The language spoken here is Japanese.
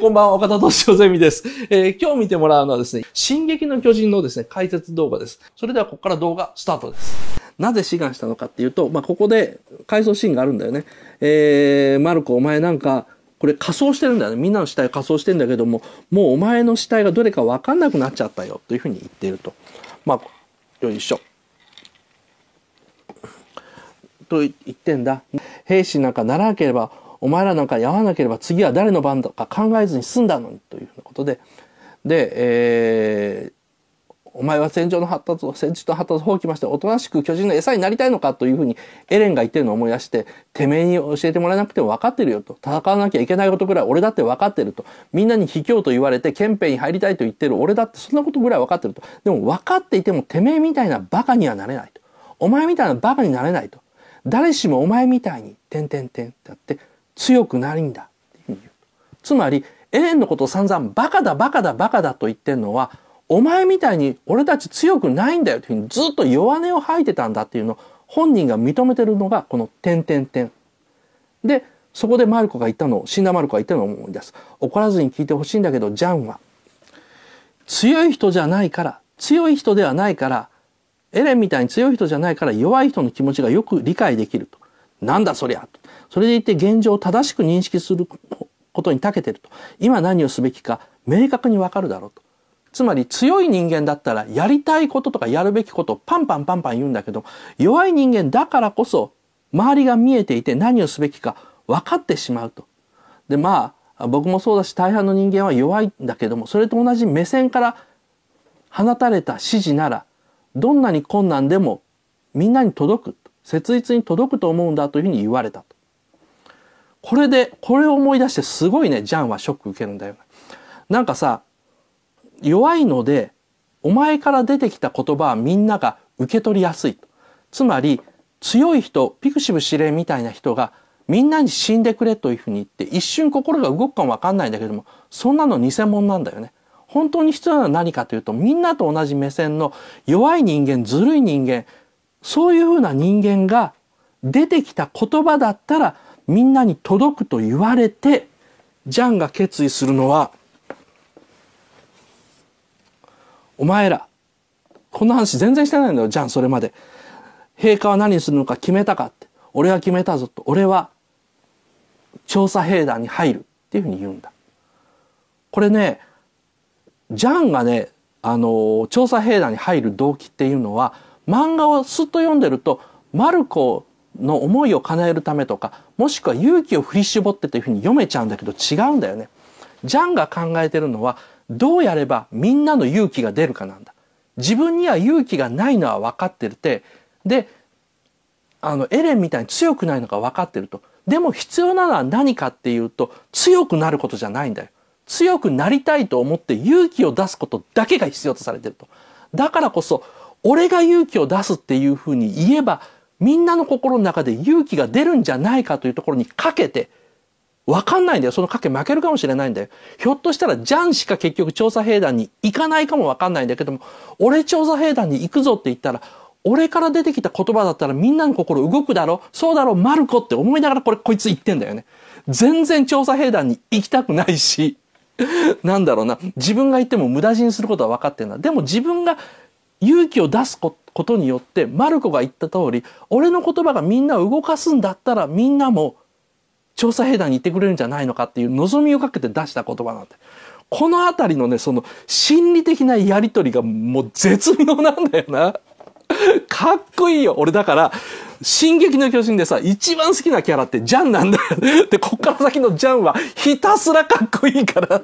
こんばんは、岡田斗司夫ゼミです。今日見てもらうのはですね、進撃の巨人のですね、解説動画です。それではここから動画スタートです。なぜ志願したのかっていうと、ここで回想シーンがあるんだよね。マルコお前なんか、これ仮装してるんだよね。みんなの死体仮装してんだけども、もうお前の死体がどれかわかんなくなっちゃったよ、というふうに言っていると。よいしょ。と言ってんだ。兵士なんかならなければ、お前らなんかに会わなければ次は誰の番だか考えずに済んだのにというふうなことで。で、お前は戦術の発達を放棄ましておとなしく巨人の餌になりたいのかというふうにエレンが言ってるのを思い出して、てめえに教えてもらえなくても分かってるよと。戦わなきゃいけないことくらい俺だって分かってると。みんなに卑怯と言われて憲兵に入りたいと言ってる俺だってそんなことぐらい分かってると。でも分かっていてもてめえみたいなバカにはなれないと。お前みたいなバカになれないと。誰しもお前みたいに、ってやって、強くなるんだっていうふうに言う。つまりエレンのことを散々バカだバカだバカだと言ってるのはお前みたいに俺たち強くないんだよというふうにずっと弱音を吐いてたんだっていうのを本人が認めてるのがこの。でそこでマルコが言ったのを死んだマルコが言ったのを思い出す。怒らずに聞いてほしいんだけどジャンは強い人ではないからエレンみたいに強い人じゃないから弱い人の気持ちがよく理解できると。なんだそりゃと。それでいて現状を正しく認識することに長けてると。今何をすべきか明確にわかるだろうと。つまり強い人間だったらやりたいこととかやるべきことをパンパン言うんだけど、弱い人間だからこそ周りが見えていて何をすべきか分かってしまうと。で、僕もそうだし大半の人間は弱いんだけども、それと同じ目線から放たれた指示ならどんなに困難でもみんなに届く。切実に届くと思うんだというふうに言われたと。これを思い出してすごいね、ジャンはショック受けるんだよね。なんかさ、弱いので、お前から出てきた言葉はみんなが受け取りやすい。つまり、強い人、ピクシブ司令みたいな人が、みんなに死んでくれというふうに言って、一瞬心が動くかもわかんないんだけども、そんなの偽物なんだよね。本当に必要なのは何かというと、みんなと同じ目線の弱い人間、ずるい人間、そういうふうな人間が出てきた言葉だったらみんなに届くと言われて、ジャンが決意するのは、お前ら、こんな話全然してないんだよ、ジャン、それまで。陛下は何にするのか決めたかって。俺は決めたぞと。俺は調査兵団に入るっていうふうに言うんだ。これね、ジャンがね、調査兵団に入る動機っていうのは、漫画をすっと読んでるとマルコの思いを叶えるためとか、もしくは勇気を振り絞ってというふうに読めちゃうんだけど違うんだよね。ジャンが考えてるのはどうやればみんなの勇気が出るかなんだ。自分には勇気がないのは分かってるて、でエレンみたいに強くないのが分かってると。でも必要なのは何かっていうと強くなることじゃないんだよ。強くなりたいと思って勇気を出すことだけが必要とされてると。だからこそ俺が勇気を出すっていうふうに言えばみんなの心の中で勇気が出るんじゃないかというところにかけて、わかんないんだよ。その賭け負けるかもしれないんだよ。ひょっとしたらジャンしか結局調査兵団に行かないかもわかんないんだけども、俺調査兵団に行くぞって言ったら、俺から出てきた言葉だったらみんなの心動くだろ、そうだろ、マルコって思いながらこいつ言ってんだよね。全然調査兵団に行きたくないし、なんだろうな、自分が言っても無駄死にすることは分かってんだ。でも自分が勇気を出すことによってマルコが言った通り俺の言葉がみんなを動かすんだったらみんなも調査兵団に行ってくれるんじゃないのかっていう望みをかけて出した言葉なんで、この辺りのねその心理的なやり取りがもう絶妙なんだよな。かっこいいよ。俺だから「進撃の巨人」でさ一番好きなキャラってジャンなんだよ。でこっから先のジャンはひたすらかっこいいから。